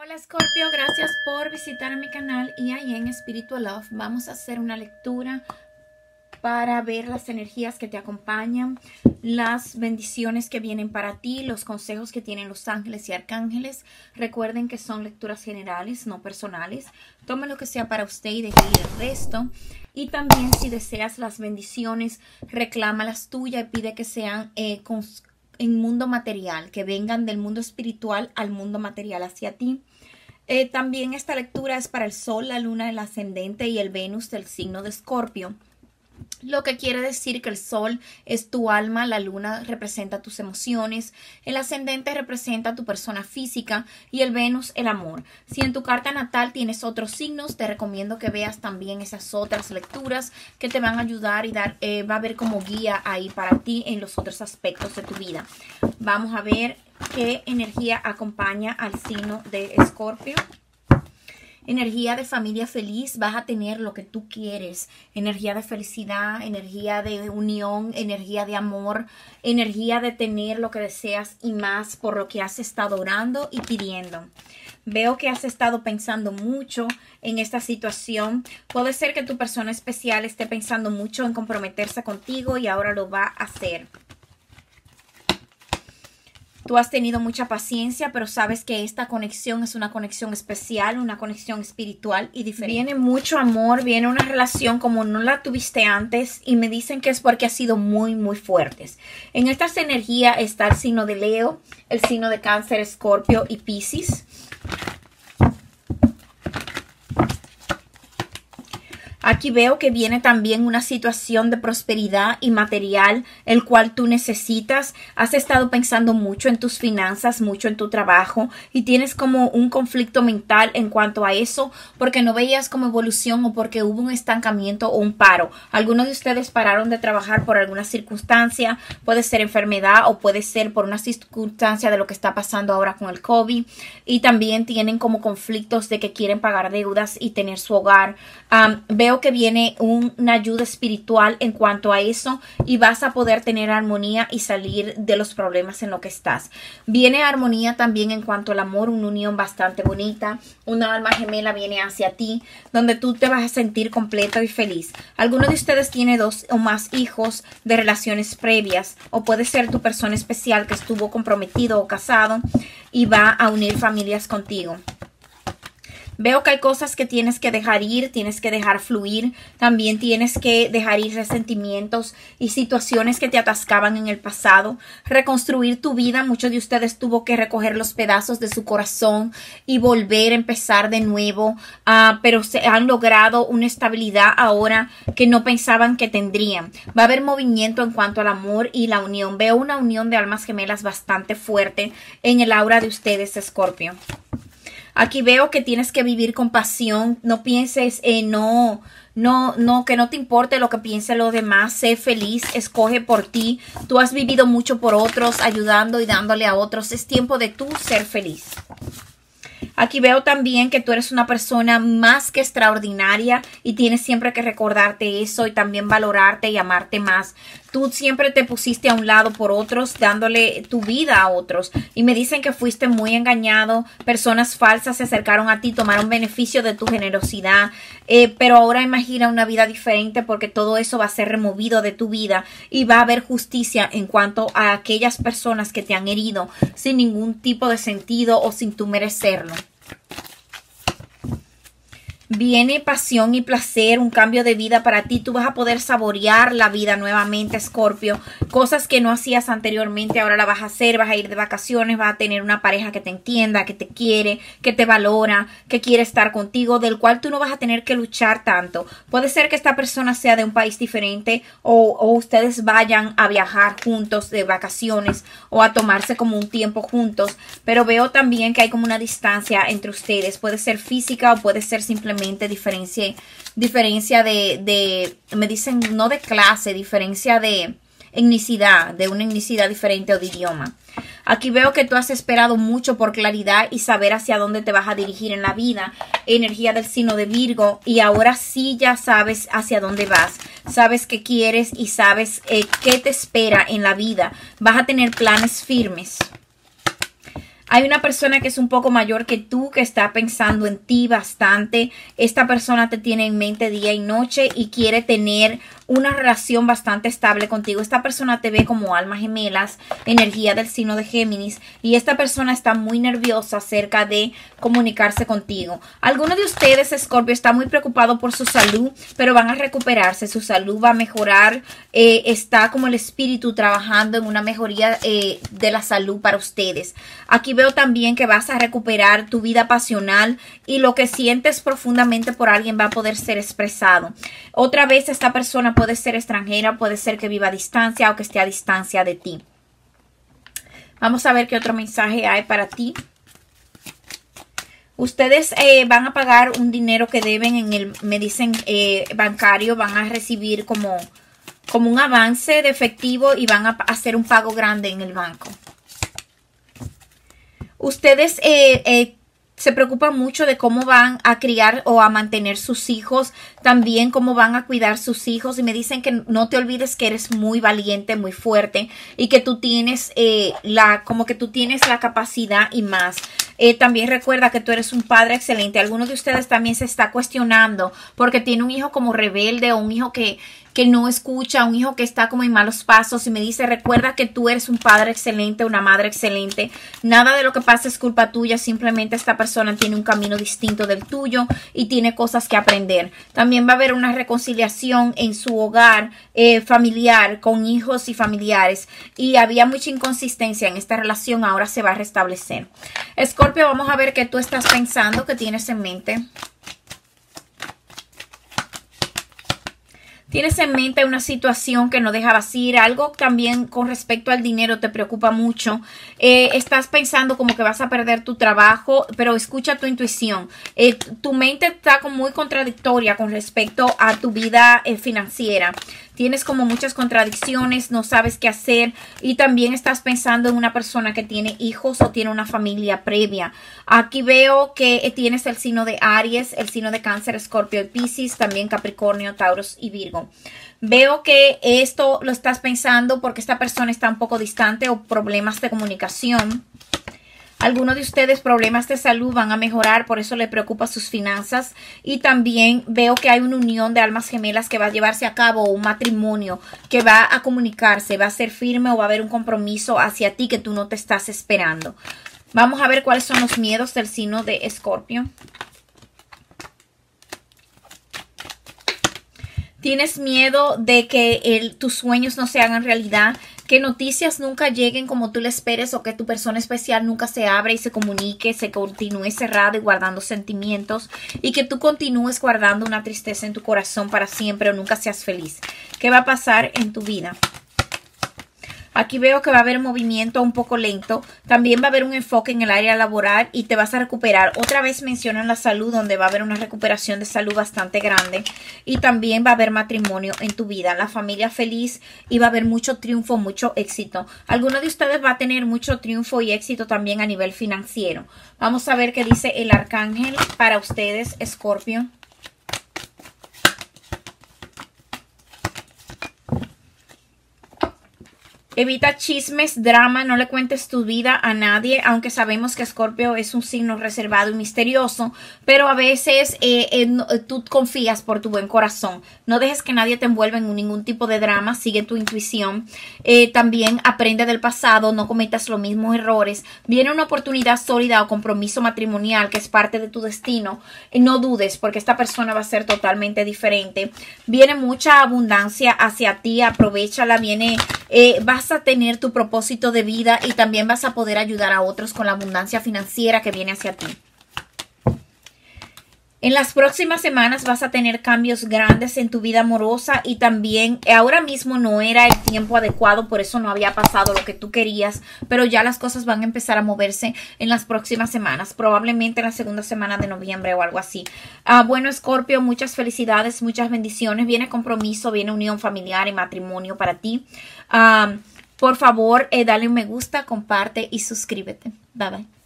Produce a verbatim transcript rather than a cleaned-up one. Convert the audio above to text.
Hola Scorpio, gracias por visitar mi canal E and M Spiritual Love. Vamos a hacer una lectura para ver las energías que te acompañan, las bendiciones que vienen para ti, los consejos que tienen los ángeles y arcángeles. Recuerden que son lecturas generales, no personales. Tome lo que sea para usted y deje el resto. Y también si deseas las bendiciones, reclama las tuyas y pide que sean eh, construidas en mundo material, que vengan del mundo espiritual al mundo material hacia ti. Eh, también esta lectura es para el Sol, la Luna, el Ascendente y el Venus del signo de Escorpio. Lo que quiere decir que el Sol es tu alma, la Luna representa tus emociones, el Ascendente representa tu persona física y el Venus el amor. Si en tu carta natal tienes otros signos, te recomiendo que veas también esas otras lecturas que te van a ayudar y dar, eh, va a haber como guía ahí para ti en los otros aspectos de tu vida. Vamos a ver qué energía acompaña al signo de Escorpio. Energía de familia feliz, vas a tener lo que tú quieres. Energía de felicidad, energía de unión, energía de amor, energía de tener lo que deseas y más, por lo que has estado orando y pidiendo. Veo que has estado pensando mucho en esta situación. Puede ser que tu persona especial esté pensando mucho en comprometerse contigo y ahora lo va a hacer. Tú has tenido mucha paciencia, pero sabes que esta conexión es una conexión especial, una conexión espiritual y diferente. Viene mucho amor, viene una relación como no la tuviste antes y me dicen que es porque has sido muy, muy fuertes. En estas energías está el signo de Leo, el signo de Cáncer, Escorpio y Piscis. Aquí veo que viene también una situación de prosperidad y material, el cual tú necesitas. Has estado pensando mucho en tus finanzas, mucho en tu trabajo y tienes como un conflicto mental en cuanto a eso porque no veías como evolución o porque hubo un estancamiento o un paro. Algunos de ustedes pararon de trabajar por alguna circunstancia, puede ser enfermedad o puede ser por una circunstancia de lo que está pasando ahora con el COVID, y también tienen como conflictos de que quieren pagar deudas y tener su hogar. Um, veo que viene un, una ayuda espiritual en cuanto a eso y vas a poder tener armonía y salir de los problemas en lo que estás. Viene armonía también en cuanto al amor, una unión bastante bonita, una alma gemela viene hacia ti, donde tú te vas a sentir completo y feliz. Algunos de ustedes tiene dos o más hijos de relaciones previas, o puede ser tu persona especial que estuvo comprometido o casado y va a unir familias contigo. Veo que hay cosas que tienes que dejar ir, tienes que dejar fluir, también tienes que dejar ir resentimientos y situaciones que te atascaban en el pasado, reconstruir tu vida. Muchos de ustedes tuvo que recoger los pedazos de su corazón y volver a empezar de nuevo, uh, pero se han logrado una estabilidad ahora que no pensaban que tendrían. Va a haber movimiento en cuanto al amor y la unión. Veo una unión de almas gemelas bastante fuerte en el aura de ustedes, Escorpio. Aquí veo que tienes que vivir con pasión, no pienses en no, no, no, que no te importe lo que piensen los demás, sé feliz, escoge por ti. Tú has vivido mucho por otros, ayudando y dándole a otros, es tiempo de tú ser feliz. Aquí veo también que tú eres una persona más que extraordinaria y tienes siempre que recordarte eso y también valorarte y amarte más. Tú siempre te pusiste a un lado por otros, dándole tu vida a otros. Y me dicen que fuiste muy engañado, personas falsas se acercaron a ti, tomaron beneficio de tu generosidad. Eh, pero ahora imagina una vida diferente porque todo eso va a ser removido de tu vida y va a haber justicia en cuanto a aquellas personas que te han herido sin ningún tipo de sentido o sin tú merecerlo. Viene pasión y placer, un cambio de vida para ti. Tú vas a poder saborear la vida nuevamente, Scorpio. Cosas que no hacías anteriormente, ahora la vas a hacer. Vas a ir de vacaciones, vas a tener una pareja que te entienda, que te quiere, que te valora, que quiere estar contigo, del cual tú no vas a tener que luchar tanto. Puede ser que esta persona sea de un país diferente o, o ustedes vayan a viajar juntos de vacaciones o a tomarse como un tiempo juntos. Pero veo también que hay como una distancia entre ustedes. Puede ser física o puede ser simplemente diferencia, diferencia de, de, me dicen, no de clase, diferencia de etnicidad, de una etnicidad diferente o de idioma. Aquí veo que tú has esperado mucho por claridad y saber hacia dónde te vas a dirigir en la vida. Energía del signo de Virgo, y ahora sí ya sabes hacia dónde vas. Sabes qué quieres y sabes eh, qué te espera en la vida. Vas a tener planes firmes. Hay una persona que es un poco mayor que tú, que está pensando en ti bastante. Esta persona te tiene en mente día y noche y quiere tener una relación bastante estable contigo. Esta persona te ve como almas gemelas, energía del signo de Géminis. Y esta persona está muy nerviosa acerca de comunicarse contigo. Algunos de ustedes, Escorpio, está muy preocupado por su salud, pero van a recuperarse. Su salud va a mejorar. Eh, está como el espíritu trabajando en una mejoría eh, de la salud para ustedes. Aquí veo también que vas a recuperar tu vida pasional y lo que sientes profundamente por alguien va a poder ser expresado. Otra vez esta persona puede ser extranjera, puede ser que viva a distancia o que esté a distancia de ti. Vamos a ver qué otro mensaje hay para ti. Ustedes eh, van a pagar un dinero que deben en el, me dicen, eh, bancario. Van a recibir como, como un avance de efectivo y van a hacer un pago grande en el banco. Ustedes eh, eh, se preocupan mucho de cómo van a criar o a mantener sus hijos, también cómo van a cuidar sus hijos. Y me dicen que no te olvides que eres muy valiente, muy fuerte y que tú tienes eh, la, como que tú tienes la capacidad y más. Eh, también recuerda que tú eres un padre excelente. Algunos de ustedes también se está cuestionando porque tiene un hijo como rebelde o un hijo que... que no escucha, un hijo que está como en malos pasos. Y me dice, recuerda que tú eres un padre excelente, una madre excelente. Nada de lo que pasa es culpa tuya. Simplemente esta persona tiene un camino distinto del tuyo y tiene cosas que aprender. También va a haber una reconciliación en su hogar eh, familiar, con hijos y familiares. Y había mucha inconsistencia en esta relación. Ahora se va a restablecer. Escorpio, vamos a ver qué tú estás pensando, qué tienes en mente. Tienes en mente una situación que no dejabas ir, algo también con respecto al dinero te preocupa mucho. Eh, estás pensando como que vas a perder tu trabajo, pero escucha tu intuición. Eh, tu mente está como muy contradictoria con respecto a tu vida eh, financiera. Tienes como muchas contradicciones, no sabes qué hacer y también estás pensando en una persona que tiene hijos o tiene una familia previa. Aquí veo que tienes el signo de Aries, el signo de Cáncer, Escorpio y Piscis, también Capricornio, Tauros y Virgo. Veo que esto lo estás pensando porque esta persona está un poco distante o problemas de comunicación. Algunos de ustedes problemas de salud van a mejorar, por eso le preocupa sus finanzas. Y también veo que hay una unión de almas gemelas que va a llevarse a cabo, un matrimonio que va a comunicarse, va a ser firme o va a haber un compromiso hacia ti que tú no te estás esperando. Vamos a ver cuáles son los miedos del signo de Escorpio. Tienes miedo de que el, tus sueños no se hagan realidad. Que noticias nunca lleguen como tú le esperes o que tu persona especial nunca se abra y se comunique, se continúe cerrada y guardando sentimientos y que tú continúes guardando una tristeza en tu corazón para siempre o nunca seas feliz. ¿Qué va a pasar en tu vida? Aquí veo que va a haber movimiento un poco lento. También va a haber un enfoque en el área laboral y te vas a recuperar. Otra vez mencionan la salud, donde va a haber una recuperación de salud bastante grande. Y también va a haber matrimonio en tu vida. La familia feliz y va a haber mucho triunfo, mucho éxito. Alguno de ustedes va a tener mucho triunfo y éxito también a nivel financiero. Vamos a ver qué dice el arcángel para ustedes, Escorpio. Evita chismes, drama, no le cuentes tu vida a nadie, aunque sabemos que Escorpio es un signo reservado y misterioso, pero a veces eh, eh, tú confías por tu buen corazón. No dejes que nadie te envuelva en ningún tipo de drama, sigue tu intuición. Eh, también aprende del pasado, no cometas los mismos errores. Viene una oportunidad sólida o compromiso matrimonial que es parte de tu destino. Eh, no dudes porque esta persona va a ser totalmente diferente. Viene mucha abundancia hacia ti, aprovechala, viene... Eh, vas a tener tu propósito de vida y también vas a poder ayudar a otros con la abundancia financiera que viene hacia ti. En las próximas semanas vas a tener cambios grandes en tu vida amorosa y también ahora mismo no era el tiempo adecuado, por eso no había pasado lo que tú querías, pero ya las cosas van a empezar a moverse en las próximas semanas, probablemente en la segunda semana de noviembre o algo así. Ah, bueno, Escorpio, muchas felicidades, muchas bendiciones, viene compromiso, viene unión familiar y matrimonio para ti. Ah, por favor, eh, dale un me gusta, comparte y suscríbete. Bye, bye.